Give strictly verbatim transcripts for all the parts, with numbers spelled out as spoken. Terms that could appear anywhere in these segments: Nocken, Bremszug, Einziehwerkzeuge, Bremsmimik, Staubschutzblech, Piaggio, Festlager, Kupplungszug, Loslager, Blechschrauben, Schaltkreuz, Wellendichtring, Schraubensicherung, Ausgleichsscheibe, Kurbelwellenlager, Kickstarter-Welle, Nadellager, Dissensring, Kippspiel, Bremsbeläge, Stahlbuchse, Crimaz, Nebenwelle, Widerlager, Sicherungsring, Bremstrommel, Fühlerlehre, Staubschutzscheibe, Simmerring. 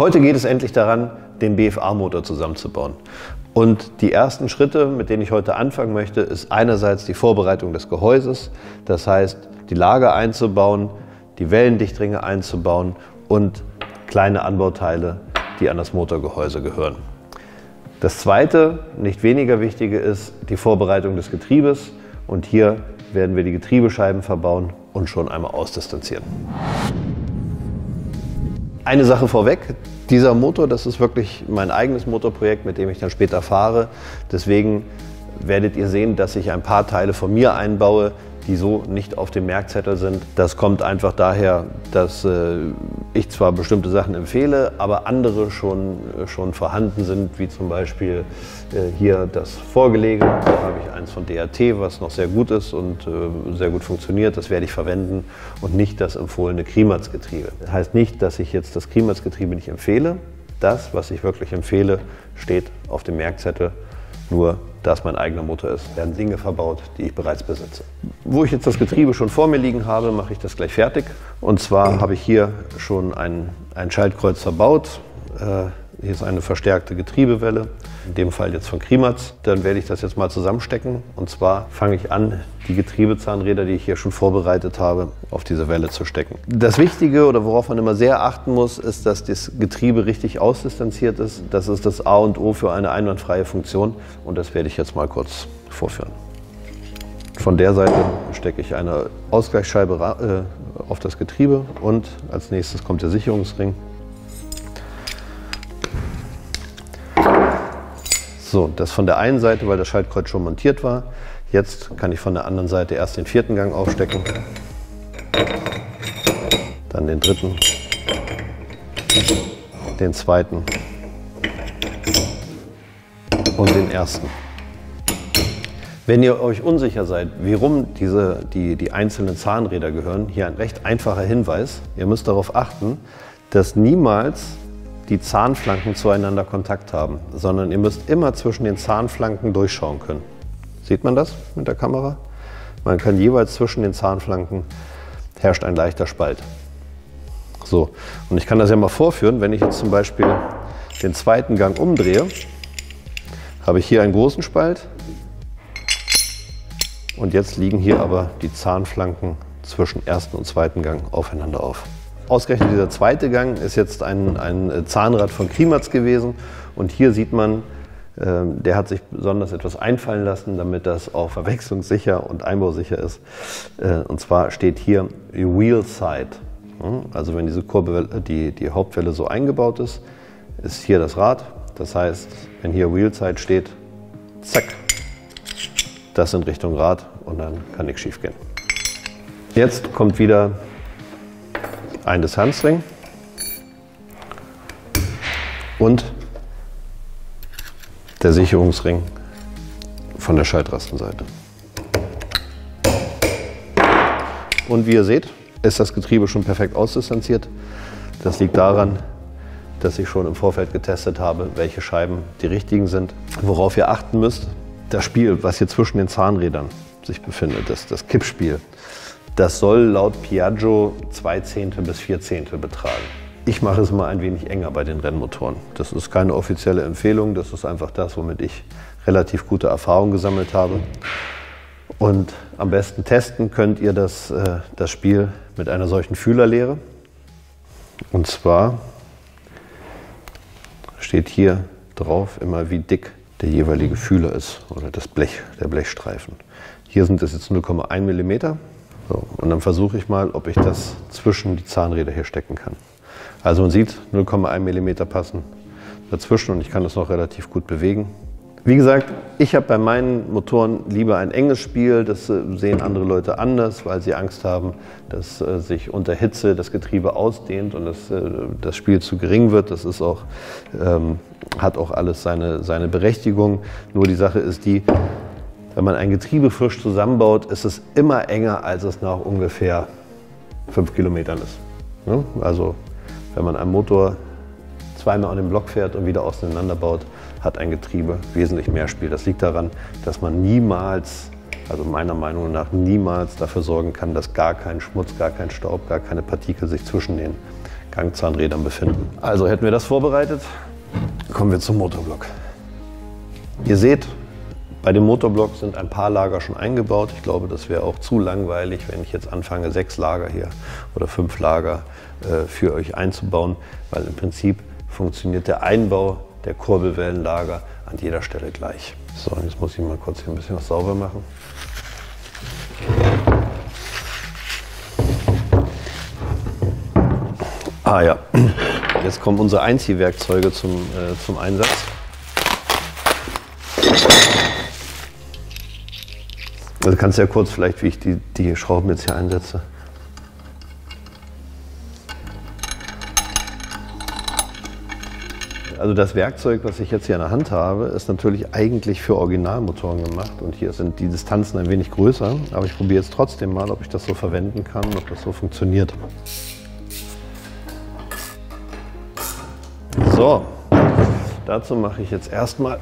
Heute geht es endlich daran, den B F A-Motor zusammenzubauen. Und die ersten Schritte, mit denen ich heute anfangen möchte, ist einerseits die Vorbereitung des Gehäuses, das heißt die Lager einzubauen, die Wellendichtringe einzubauen und kleine Anbauteile, die an das Motorgehäuse gehören. Das zweite, nicht weniger wichtige, ist die Vorbereitung des Getriebes und hier werden wir die Getriebescheiben verbauen und schon einmal ausdistanzieren. Eine Sache vorweg, dieser Motor, das ist wirklich mein eigenes Motorprojekt, mit dem ich dann später fahre. Deswegen werdet ihr sehen, dass ich ein paar Teile von mir einbaue, die so nicht auf dem Merkzettel sind. Das kommt einfach daher, dass äh, ich zwar bestimmte Sachen empfehle, aber andere schon, schon vorhanden sind, wie zum Beispiel äh, hier das Vorgelege. Da habe ich eins von D R T, was noch sehr gut ist und äh, sehr gut funktioniert. Das werde ich verwenden und nicht das empfohlene Crimaz-Getriebe. Das heißt nicht, dass ich jetzt das Crimaz-Getriebe nicht empfehle. Das, was ich wirklich empfehle, steht auf dem Merkzettel. Nur, dass mein eigener Motor ist, werden Dinge verbaut, die ich bereits besitze. Wo ich jetzt das Getriebe schon vor mir liegen habe, mache ich das gleich fertig. Und zwar habe ich hier schon ein, ein Schaltkreuz verbaut. Äh, hier ist eine verstärkte Getriebewelle, in dem Fall jetzt von Crimaz. Dann werde ich das jetzt mal zusammenstecken. Und zwar fange ich an, die Getriebezahnräder, die ich hier schon vorbereitet habe, auf diese Welle zu stecken. Das Wichtige oder worauf man immer sehr achten muss, ist, dass das Getriebe richtig ausdistanziert ist. Das ist das A und O für eine einwandfreie Funktion und das werde ich jetzt mal kurz vorführen. Von der Seite stecke ich eine Ausgleichsscheibe auf das Getriebe und als nächstes kommt der Sicherungsring. So, das von der einen Seite, weil das Schaltkreuz schon montiert war. Jetzt kann ich von der anderen Seite erst den vierten Gang aufstecken, dann den dritten, den zweiten und den ersten. Wenn ihr euch unsicher seid, warum diese, die, die einzelnen Zahnräder gehören, hier ein recht einfacher Hinweis. Ihr müsst darauf achten, dass niemals die Zahnflanken zueinander Kontakt haben, sondern ihr müsst immer zwischen den Zahnflanken durchschauen können. Sieht man das mit der Kamera? Man kann jeweils zwischen den Zahnflanken, herrscht ein leichter Spalt. So, und ich kann das ja mal vorführen, wenn ich jetzt zum Beispiel den zweiten Gang umdrehe, habe ich hier einen großen Spalt und jetzt liegen hier aber die Zahnflanken zwischen ersten und zweiten Gang aufeinander auf. Ausgerechnet dieser zweite Gang ist jetzt ein, ein Zahnrad von Crimaz gewesen und hier sieht man, äh, der hat sich besonders etwas einfallen lassen, damit das auch verwechslungssicher und einbausicher ist. Äh, und zwar steht hier Wheel Side, also wenn diese Kurbel, die, die Hauptwelle so eingebaut ist, ist hier das Rad. Das heißt, wenn hier Wheel Side steht, zack, das in Richtung Rad und dann kann nichts schief gehen. Jetzt kommt wieder ein Dissensring und der Sicherungsring von der Schaltrastenseite. Und wie ihr seht, ist das Getriebe schon perfekt ausdistanziert. Das liegt daran, dass ich schon im Vorfeld getestet habe, welche Scheiben die richtigen sind. Worauf ihr achten müsst, das Spiel, was hier zwischen den Zahnrädern sich befindet, das, das Kippspiel. Das soll laut Piaggio zwei Zehntel bis vier Zehntel betragen. Ich mache es mal ein wenig enger bei den Rennmotoren. Das ist keine offizielle Empfehlung, das ist einfach das, womit ich relativ gute Erfahrungen gesammelt habe. Und am besten testen könnt ihr das, äh, das Spiel mit einer solchen Fühlerlehre. Und zwar steht hier drauf immer, wie dick der jeweilige Fühler ist oder das Blech, der Blechstreifen. Hier sind es jetzt null Komma eins Millimeter. So, und dann versuche ich mal, ob ich das zwischen die Zahnräder hier stecken kann. Also man sieht, null Komma eins Millimeter passen dazwischen und ich kann das noch relativ gut bewegen. Wie gesagt, ich habe bei meinen Motoren lieber ein enges Spiel. Das sehen andere Leute anders, weil sie Angst haben, dass sich unter Hitze das Getriebe ausdehnt und dass das Spiel zu gering wird. Das ist auch, ähm, hat auch alles seine, seine Berechtigung. Nur die Sache ist die, wenn man ein Getriebe frisch zusammenbaut, ist es immer enger, als es nach ungefähr fünf Kilometern ist. Also wenn man einen Motor zweimal an den Block fährt und wieder auseinanderbaut, hat ein Getriebe wesentlich mehr Spiel. Das liegt daran, dass man niemals, also meiner Meinung nach niemals dafür sorgen kann, dass gar kein Schmutz, gar kein Staub, gar keine Partikel sich zwischen den Gangzahnrädern befinden. Also hätten wir das vorbereitet, kommen wir zum Motorblock. Ihr seht, bei dem Motorblock sind ein paar Lager schon eingebaut. Ich glaube, das wäre auch zu langweilig, wenn ich jetzt anfange, sechs Lager hier oder fünf Lager äh, für euch einzubauen, weil im Prinzip funktioniert der Einbau der Kurbelwellenlager an jeder Stelle gleich. So, jetzt muss ich mal kurz hier ein bisschen was sauber machen. Ah ja, jetzt kommen unsere Einziehwerkzeuge zum, äh, zum Einsatz. Also kannst du ja kurz vielleicht, wie ich die, die Schrauben jetzt hier einsetze. Also das Werkzeug, was ich jetzt hier in der Hand habe, ist natürlich eigentlich für Originalmotoren gemacht. Und hier sind die Distanzen ein wenig größer. Aber ich probiere jetzt trotzdem mal, ob ich das so verwenden kann, ob das so funktioniert. So, dazu mache ich jetzt erstmal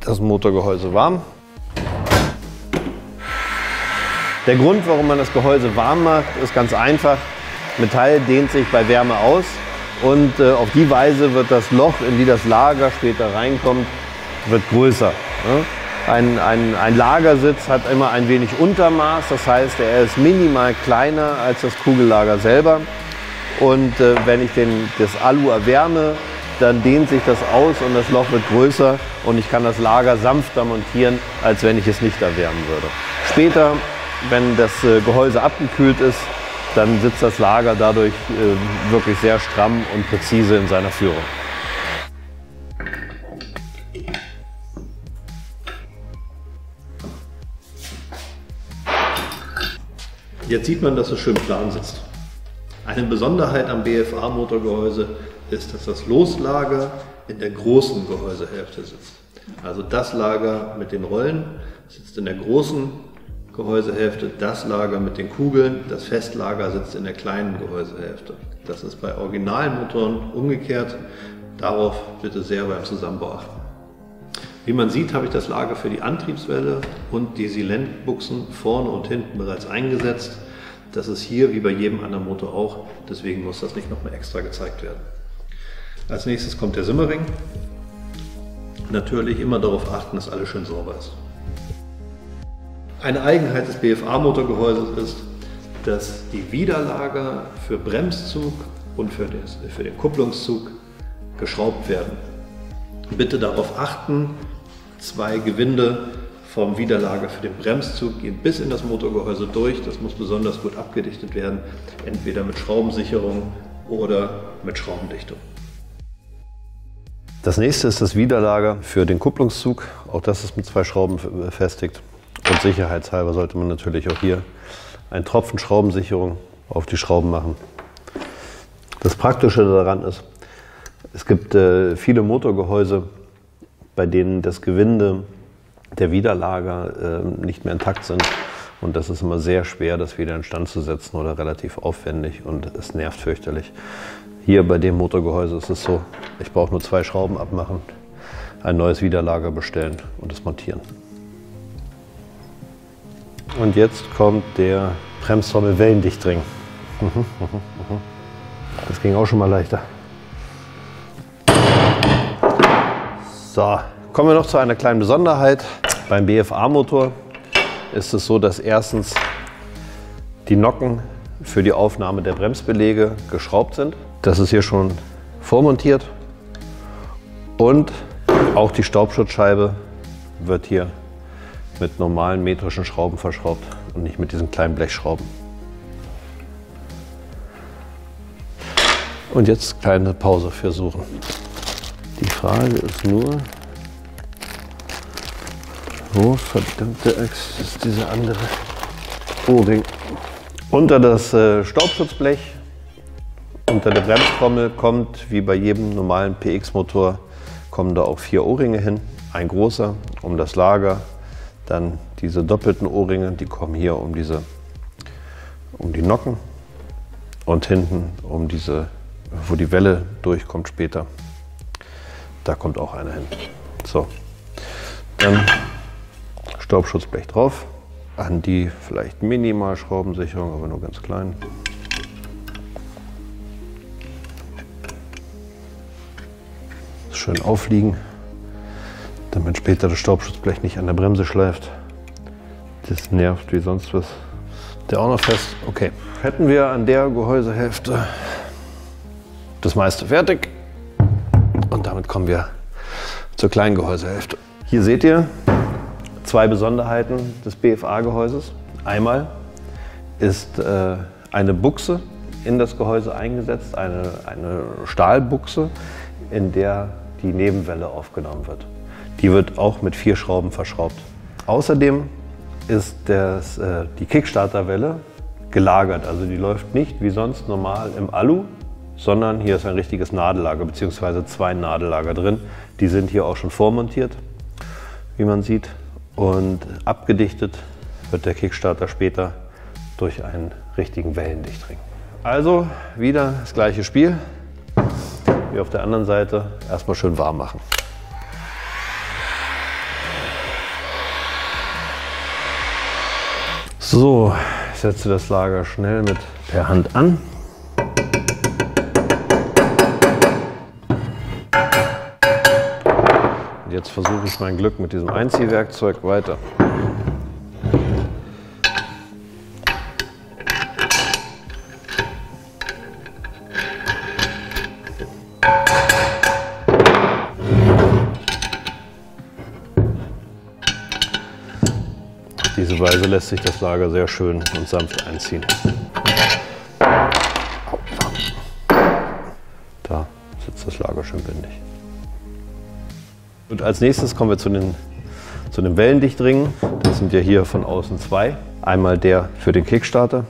das Motorgehäuse warm. Der Grund, warum man das Gehäuse warm macht, ist ganz einfach. Metall dehnt sich bei Wärme aus und äh, auf die Weise wird das Loch, in die das Lager später reinkommt, wird größer. Ne? Ein, ein, ein Lagersitz hat immer ein wenig Untermaß, das heißt, er ist minimal kleiner als das Kugellager selber. Und äh, wenn ich den, das Alu erwärme, dann dehnt sich das aus und das Loch wird größer und ich kann das Lager sanfter montieren, als wenn ich es nicht erwärmen würde. Später, wenn das Gehäuse abgekühlt ist, dann sitzt das Lager dadurch wirklich sehr stramm und präzise in seiner Führung. Jetzt sieht man, dass es schön plan sitzt. Eine Besonderheit am B F A-Motorgehäuse ist, dass das Loslager in der großen Gehäusehälfte sitzt. Also das Lager mit den Rollen sitzt in der großen Gehäusehälfte, das Lager mit den Kugeln, das Festlager sitzt in der kleinen Gehäusehälfte. Das ist bei Originalmotoren umgekehrt. Darauf bitte sehr beim Zusammenbau achten. Wie man sieht, habe ich das Lager für die Antriebswelle und die Silentbuchsen vorne und hinten bereits eingesetzt. Das ist hier wie bei jedem anderen Motor auch, deswegen muss das nicht nochmal extra gezeigt werden. Als nächstes kommt der Simmerring. Natürlich immer darauf achten, dass alles schön sauber ist. Eine Eigenheit des B F A-Motorgehäuses ist, dass die Widerlager für Bremszug und für den Kupplungszug geschraubt werden. Bitte darauf achten, zwei Gewinde vom Widerlager für den Bremszug gehen bis in das Motorgehäuse durch. Das muss besonders gut abgedichtet werden, entweder mit Schraubensicherung oder mit Schraubendichtung. Das nächste ist das Widerlager für den Kupplungszug. Auch das ist mit zwei Schrauben befestigt. Und sicherheitshalber sollte man natürlich auch hier einen Tropfen Schraubensicherung auf die Schrauben machen. Das Praktische daran ist, es gibt äh, viele Motorgehäuse, bei denen das Gewinde der Widerlager äh, nicht mehr intakt sind. Und das ist immer sehr schwer, das wieder instand zu setzen oder relativ aufwendig und es nervt fürchterlich. Hier bei dem Motorgehäuse ist es so, ich brauche nur zwei Schrauben abmachen, ein neues Widerlager bestellen und es montieren. Und jetzt kommt der Bremstrommel Wellendichtring. Das ging auch schon mal leichter. So, kommen wir noch zu einer kleinen Besonderheit. Beim B F A-Motor ist es so, dass erstens die Nocken für die Aufnahme der Bremsbeläge geschraubt sind. Das ist hier schon vormontiert. Und auch die Staubschutzscheibe wird hier mit normalen metrischen Schrauben verschraubt und nicht mit diesen kleinen Blechschrauben. Und jetzt kleine Pause für Suchen. Die Frage ist nur, wo verdammte Axt ist dieser andere O-Ring? Unter das äh, Staubschutzblech, unter der Bremstrommel kommt, wie bei jedem normalen P X-Motor, kommen da auch vier O-Ringe hin. Ein großer um das Lager. Dann diese doppelten O-Ringe, die kommen hier um, diese, um die Nocken und hinten um diese, wo die Welle durchkommt später. Da kommt auch einer hin. So, dann Staubschutzblech drauf. An die vielleicht minimal Schraubensicherung, aber nur ganz klein. schön aufliegen, damit später das Staubschutzblech nicht an der Bremse schleift. Das nervt wie sonst was. Der auch noch fest. Okay, hätten wir an der Gehäusehälfte das meiste fertig. Und damit kommen wir zur kleinen Gehäusehälfte. Hier seht ihr zwei Besonderheiten des B F A-Gehäuses. Einmal ist äh, eine Buchse in das Gehäuse eingesetzt, eine, eine Stahlbuchse, in der die Nebenwelle aufgenommen wird. Die wird auch mit vier Schrauben verschraubt. Außerdem ist das, äh, die Kickstarter-Welle gelagert. Also die läuft nicht wie sonst normal im Alu, sondern hier ist ein richtiges Nadellager bzw. zwei Nadellager drin. Die sind hier auch schon vormontiert, wie man sieht. Und abgedichtet wird der Kickstarter später durch einen richtigen Wellendichtring. Also wieder das gleiche Spiel wie auf der anderen Seite. Erstmal schön warm machen. So, ich setze das Lager schnell mit per Hand an. Und jetzt versuche ich mein Glück mit diesem Einziehwerkzeug weiter. Diese Weise lässt sich das Lager sehr schön und sanft einziehen. Da sitzt das Lager schön bündig. Und als nächstes kommen wir zu den, zu den Wellendichtringen. Das sind ja hier von außen zwei. Einmal der für den Kickstarter.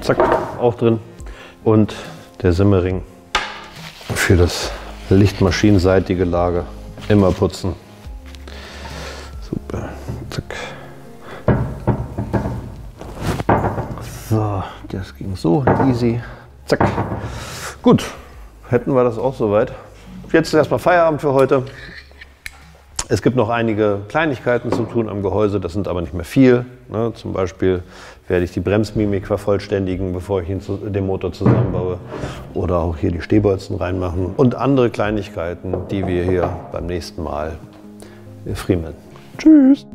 Zack, auch drin. Und der Simmerring für das lichtmaschinenseitige Lager. Immer putzen. Super. Zack. So, das ging so easy. Zack. Gut, hätten wir das auch soweit. Jetzt erstmal Feierabend für heute. Es gibt noch einige Kleinigkeiten zu tun am Gehäuse, das sind aber nicht mehr viel. Ne? Zum Beispiel werde ich die Bremsmimik vervollständigen, bevor ich ihn zu, den Motor zusammenbaue. Oder auch hier die Stehbolzen reinmachen. Und andere Kleinigkeiten, die wir hier beim nächsten Mal friemeln. Tschüss!